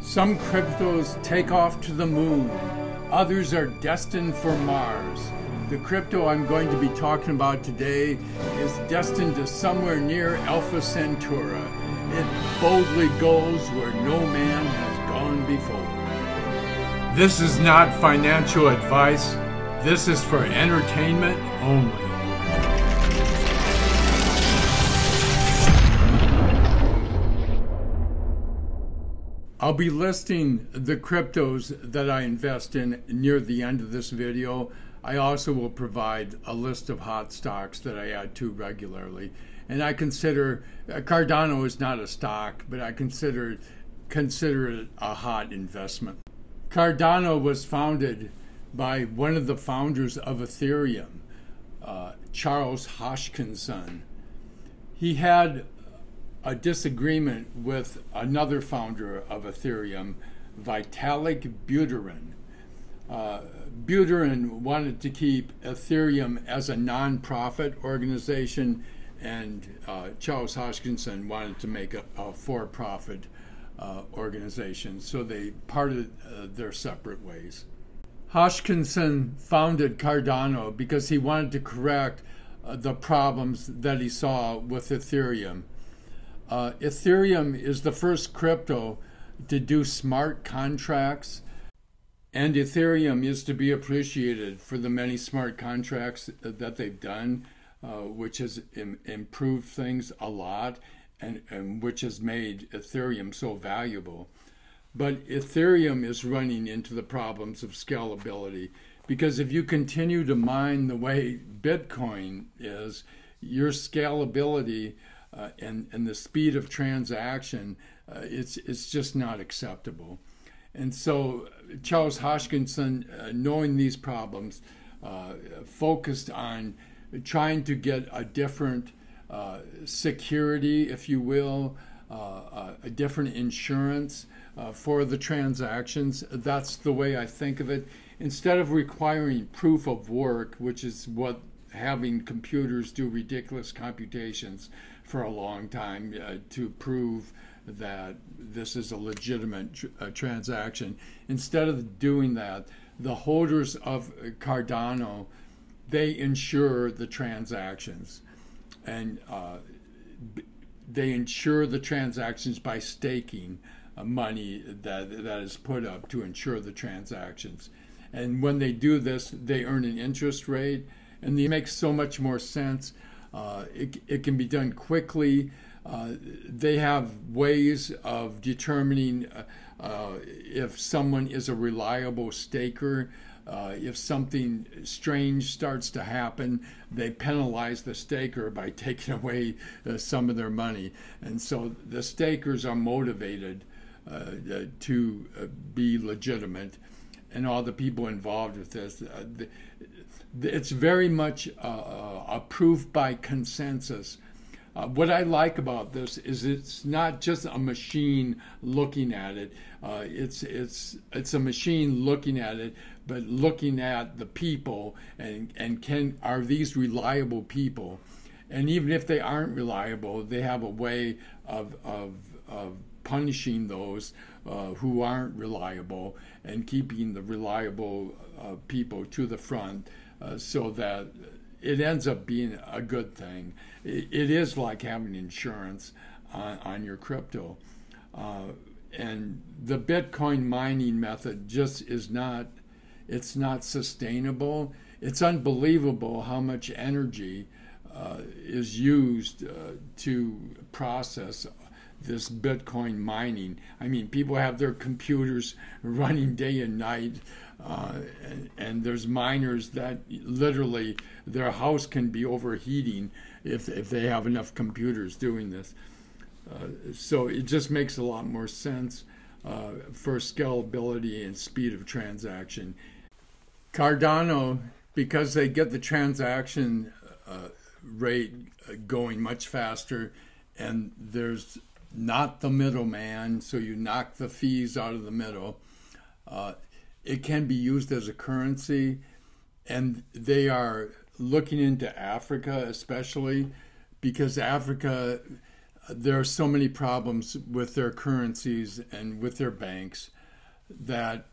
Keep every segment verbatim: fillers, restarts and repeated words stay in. Some cryptos take off to the moon. Others are destined for Mars. The crypto I'm going to be talking about today is destined to somewhere near Alpha Centauri. It boldly goes where no man has gone before. This is not financial advice. This is for entertainment only. I'll be listing the cryptos that I invest in near the end of this video. I also will provide a list of hot stocks that I add to regularly. And I consider, Cardano is not a stock, but I consider, consider it a hot investment. Cardano was founded by one of the founders of Ethereum, uh, Charles Hoskinson. He had a disagreement with another founder of Ethereum, Vitalik Buterin. Uh, Buterin wanted to keep Ethereum as a nonprofit organization, and uh, Charles Hoskinson wanted to make a, a for-profit uh, organization, so they parted uh, their separate ways. Hoskinson founded Cardano because he wanted to correct uh, the problems that he saw with Ethereum. Uh, Ethereum is the first crypto to do smart contracts, and Ethereum is to be appreciated for the many smart contracts that they've done, uh, which has im- improved things a lot, and, and which has made Ethereum so valuable. But Ethereum is running into the problems of scalability, because if you continue to mine the way Bitcoin is, your scalability Uh, and, and the speed of transaction, uh, it's, it's just not acceptable. And so Charles Hoskinson, uh, knowing these problems, uh, focused on trying to get a different uh, security, if you will, uh, a different insurance uh, for the transactions. That's the way I think of it. Instead of requiring proof of work, which is what having computers do ridiculous computations for a long time uh, to prove that this is a legitimate tr uh, transaction. Instead of doing that, the holders of Cardano, they insure the transactions. And uh, they insure the transactions by staking uh, money that, that is put up to insure the transactions. And when they do this, they earn an interest rate, and it makes so much more sense. Uh, it, it can be done quickly. Uh, they have ways of determining uh, uh, if someone is a reliable staker. Uh, if something strange starts to happen, they penalize the staker by taking away uh, some of their money. And so the stakers are motivated uh, to uh, be legitimate. And all the people involved with this, uh, the, it's very much uh, approved by consensus. Uh, what I like about this is it's not just a machine looking at it. Uh, it's it's it's a machine looking at it, but looking at the people and and can are these reliable people? And even if they aren't reliable, they have a way of of of punishing those uh, who aren't reliable and keeping the reliable uh, people to the front, uh, so that it ends up being a good thing. It, it is like having insurance on, on your crypto. Uh, and the Bitcoin mining method just is not, it's not sustainable. It's unbelievable how much energy uh, is used uh, to process this Bitcoin mining. I mean, people have their computers running day and night, uh, and, and there's miners that literally their house can be overheating if, if they have enough computers doing this. Uh, so it just makes a lot more sense uh, for scalability and speed of transaction. Cardano, because they get the transaction uh, rate going much faster, and there's not the middleman, so you knock the fees out of the middle. Uh, it can be used as a currency, and they are looking into Africa especially, because Africa there are so many problems with their currencies and with their banks that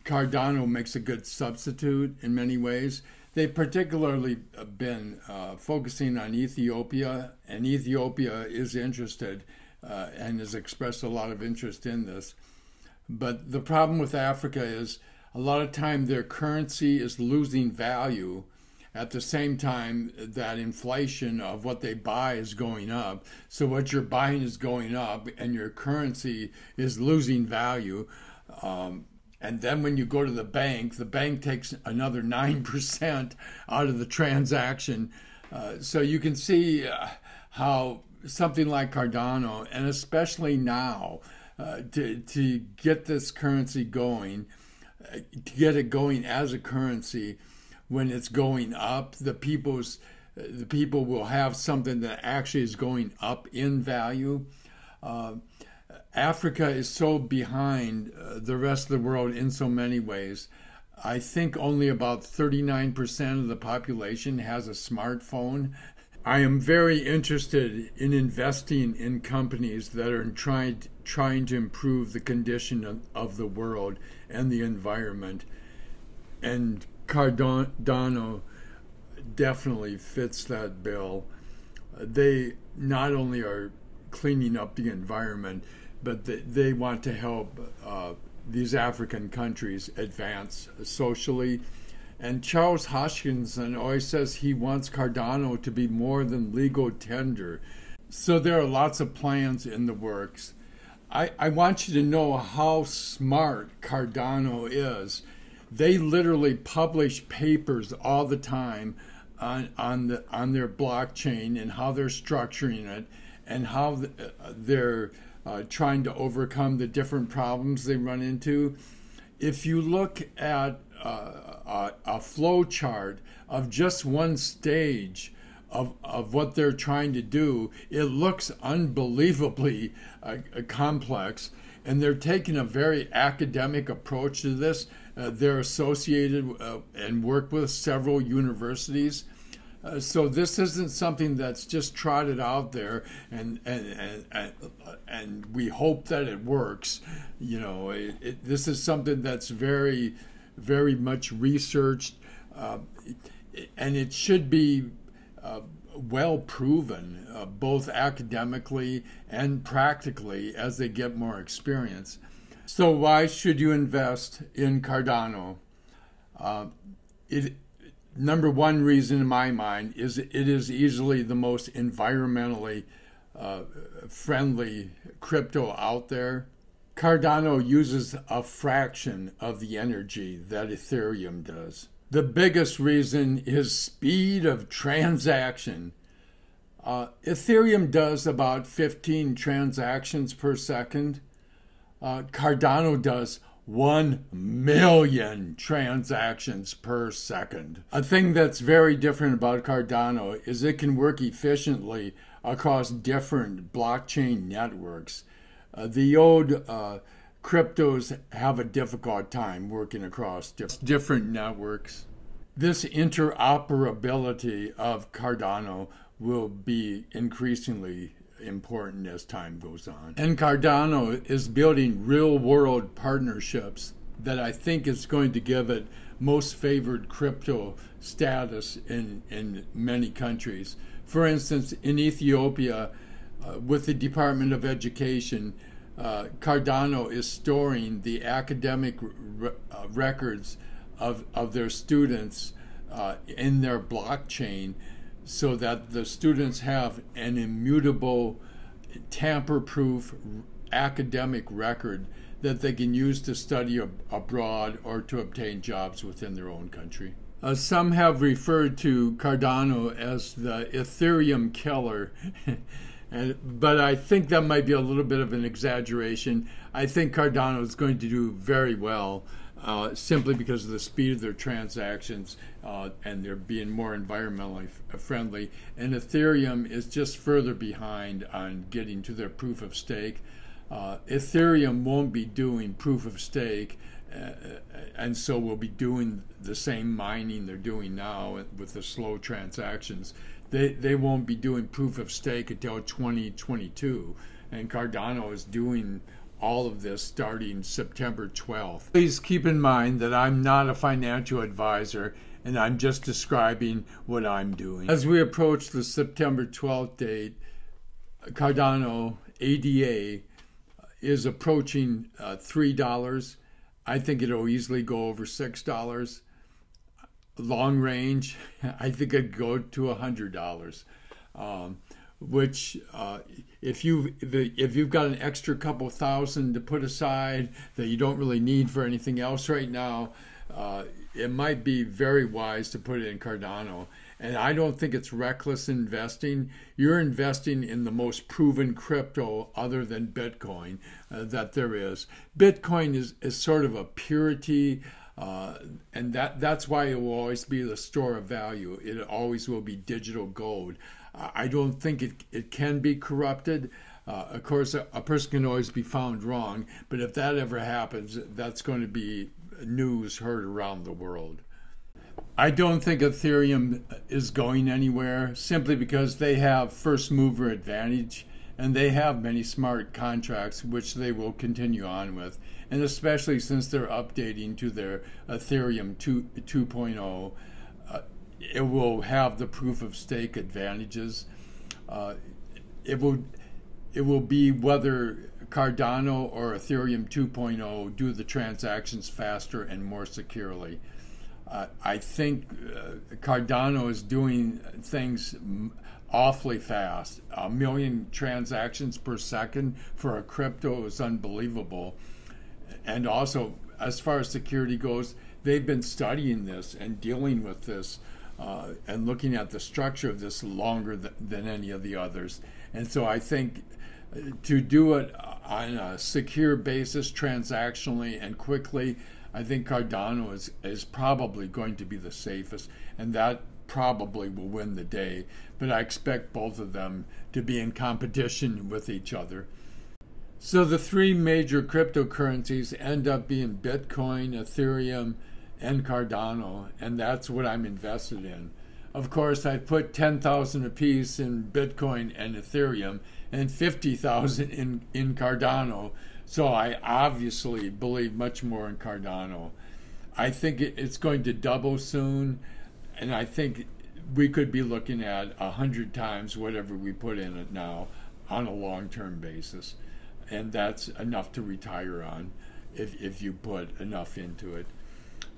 Cardano makes a good substitute in many ways. They've particularly been uh, focusing on Ethiopia, and Ethiopia is interested uh, and has expressed a lot of interest in this. But the problem with Africa is a lot of time their currency is losing value at the same time that inflation of what they buy is going up. So what you're buying is going up and your currency is losing value. Um, And then when you go to the bank, the bank takes another nine percent out of the transaction. Uh, so you can see uh, how something like Cardano, and especially now, uh, to, to get this currency going, uh, to get it going as a currency, when it's going up, the, people's, uh, the people will have something that actually is going up in value. Uh, Africa is so behind uh, the rest of the world in so many ways. I think only about thirty-nine percent of the population has a smartphone. I am very interested in investing in companies that are trying, trying to improve the condition of, of the world and the environment. And Cardano definitely fits that bill. They not only are cleaning up the environment, but they want to help uh, these African countries advance socially. And Charles Hoskinson always says he wants Cardano to be more than legal tender. So there are lots of plans in the works. I, I want you to know how smart Cardano is. They literally publish papers all the time on, on, the, on their blockchain and how they're structuring it and how the, uh, they're Uh, trying to overcome the different problems they run into. If you look at uh, a, a flow chart of just one stage of, of what they're trying to do, it looks unbelievably uh, complex. And they're taking a very academic approach to this. Uh, they're associated uh, and work with several universities. Uh, so this isn't something that's just trotted out there, and and and, and, and we hope that it works. You know, it, it, this is something that's very, very much researched, uh, and it should be uh, well proven, uh, both academically and practically, as they get more experience. So why should you invest in Cardano? Uh, it. Number one reason in my mind is it is easily the most environmentally uh, friendly crypto out there. Cardano uses a fraction of the energy that Ethereum does. The biggest reason is speed of transaction. Uh, Ethereum does about fifteen transactions per second. Uh, Cardano does one million transactions per second. A thing that's very different about Cardano is it can work efficiently across different blockchain networks. Uh, the old uh, cryptos have a difficult time working across diff different networks. This interoperability of Cardano will be increasingly important as time goes on. And Cardano is building real-world partnerships that I think is going to give it most favored crypto status in, in many countries. For instance, in Ethiopia, uh, with the Department of Education, uh, Cardano is storing the academic re uh, records of, of their students uh, in their blockchain, so that the students have an immutable, tamper-proof academic record that they can use to study ab abroad or to obtain jobs within their own country. Uh, some have referred to Cardano as the Ethereum killer, and, but I think that might be a little bit of an exaggeration. I think Cardano is going to do very well. Uh, simply because of the speed of their transactions uh, and they're being more environmentally f friendly. And Ethereum is just further behind on getting to their proof of stake. Uh, Ethereum won't be doing proof of stake, uh, and so we'll be doing the same mining they're doing now with the slow transactions they they won't be doing proof of stake until twenty twenty-two, and Cardano is doing all of this starting September twelfth. Please keep in mind that I'm not a financial advisor, and I'm just describing what I'm doing. As we approach the September twelfth date, Cardano A D A is approaching uh, three dollars. I think it'll easily go over six dollars. Long range, I think it'd go to one hundred dollars. Um, which uh, if, you've, if you've got an extra couple thousand to put aside that you don't really need for anything else right now, uh, it might be very wise to put it in Cardano. And I don't think it's reckless investing. You're investing in the most proven crypto other than Bitcoin uh, that there is. Bitcoin is, is sort of a purity, uh, and that, that's why it will always be the store of value. It always will be digital gold. I don't think it, it can be corrupted. Uh, of course, a, a person can always be found wrong, but if that ever happens, that's going to be news heard around the world. I don't think Ethereum is going anywhere, simply because they have first mover advantage, and they have many smart contracts which they will continue on with, and especially since they're updating to their Ethereum two point oh. It will have the proof of stake advantages. Uh, it will it will be whether Cardano or Ethereum two point oh do the transactions faster and more securely. Uh, I think uh, Cardano is doing things awfully fast. A million transactions per second for a crypto is unbelievable. And also, as far as security goes, they've been studying this and dealing with this. Uh, and looking at the structure of this longer th than any of the others. And so I think to do it on a secure basis, transactionally and quickly, I think Cardano is, is probably going to be the safest, and that probably will win the day. But I expect both of them to be in competition with each other. So the three major cryptocurrencies end up being Bitcoin, Ethereum, and Cardano, and that's what I'm invested in. Of course, I put ten thousand apiece in Bitcoin and Ethereum and fifty thousand in, in Cardano, so I obviously believe much more in Cardano. I think it's going to double soon, and I think we could be looking at a hundred times whatever we put in it now on a long-term basis, and that's enough to retire on if, if you put enough into it.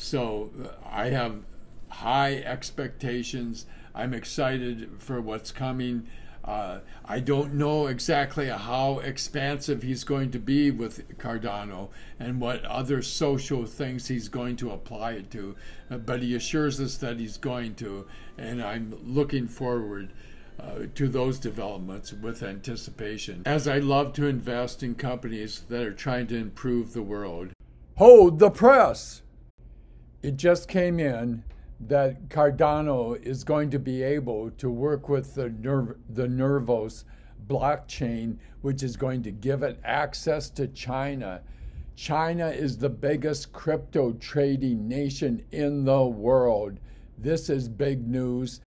So I have high expectations. I'm excited for what's coming. Uh, I don't know exactly how expansive he's going to be with Cardano and what other social things he's going to apply it to, but he assures us that he's going to, and I'm looking forward uh, to those developments with anticipation, as I love to invest in companies that are trying to improve the world. Hold the press! It just came in that Cardano is going to be able to work with the, Ner the Nervos blockchain, which is going to give it access to China. China is the biggest crypto trading nation in the world. This is big news.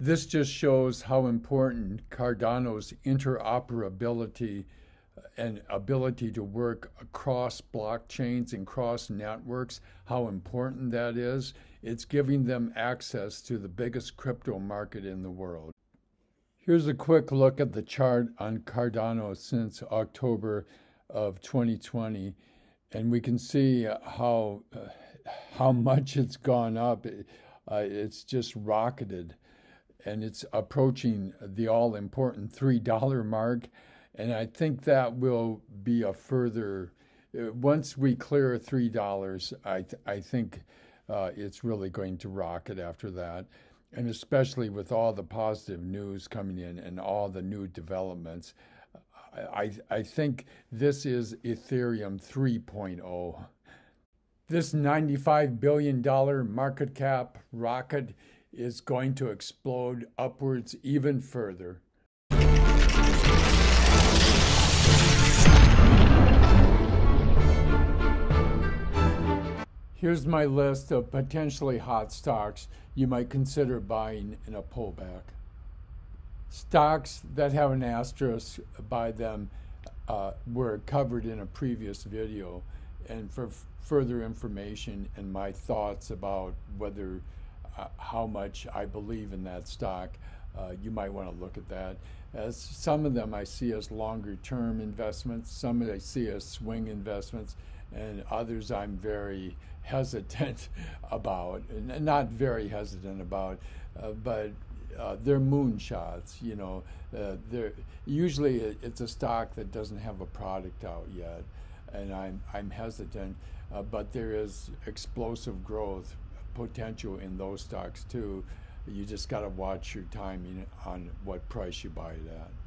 This just shows how important Cardano's interoperability and ability to work across blockchains and cross networks, how important that is. It's giving them access to the biggest crypto market in the world. Here's a quick look at the chart on Cardano since October of twenty twenty, and we can see how, uh, how much it's gone up. Uh, it's just rocketed, and it's approaching the all-important three dollar mark. And I think that will be a further, once we clear three dollars, I, th I think uh, it's really going to rocket after that. And especially with all the positive news coming in and all the new developments, I, I think this is Ethereum three point oh. This ninety-five billion dollar market cap rocket is going to explode upwards even further. Here's my list of potentially hot stocks you might consider buying in a pullback. Stocks that have an asterisk by them uh, were covered in a previous video. And for f further information and my thoughts about whether uh, how much I believe in that stock, uh, you might want to look at that. As some of them I see as longer term investments, some I see as swing investments, and others I'm very hesitant about, and not very hesitant about, uh, but uh, they're moonshots, you know. Uh, they're, usually it's a stock that doesn't have a product out yet, and I'm, I'm hesitant, uh, but there is explosive growth potential in those stocks too. You just got to watch your timing on what price you buy it at.